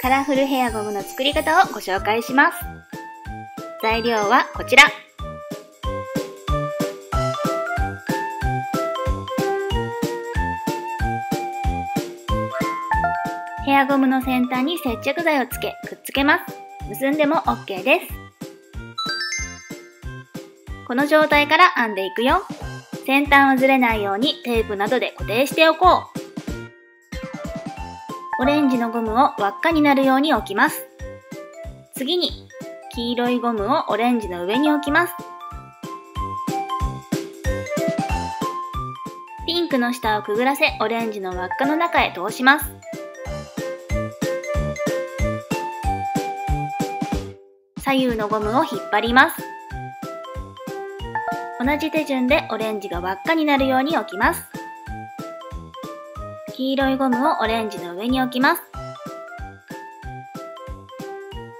カラフルヘアゴムの作り方をご紹介します。材料はこちら。ヘアゴムの先端に接着剤をつけ、くっつけます。結んでも OK です。この状態から編んでいくよ。先端はずれないようにテープなどで固定しておこう。オレンジのゴムを輪っかになるように置きます。次に黄色いゴムをオレンジの上に置きます。ピンクの下をくぐらせ、オレンジの輪っかの中へ通します。左右のゴムを引っ張ります。同じ手順でオレンジが輪っかになるように置きます。黄色いゴムをオレンジの上に置きます。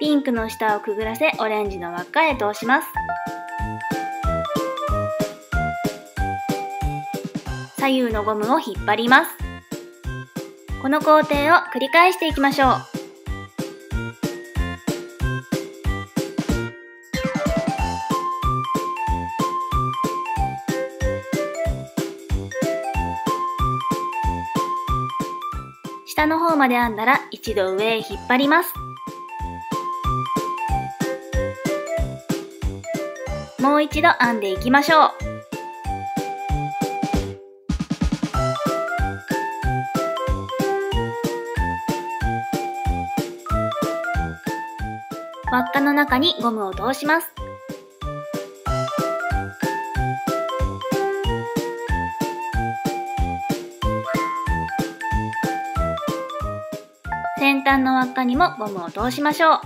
ピンクの下をくぐらせ、オレンジの輪っかへ通します。左右のゴムを引っ張ります。この工程を繰り返していきましょう。下の方まで編んだら一度上へ引っ張ります。もう一度編んでいきましょう。輪っかの中にゴムを通します。先端の輪っかにもゴムを通しましょう。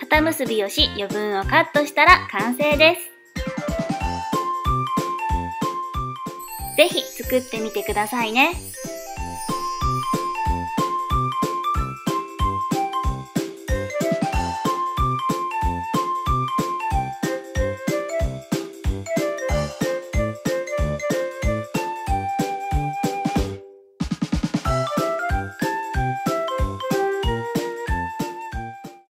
固結びをし、余分をカットしたら完成です。ぜひ作ってみてくださいね。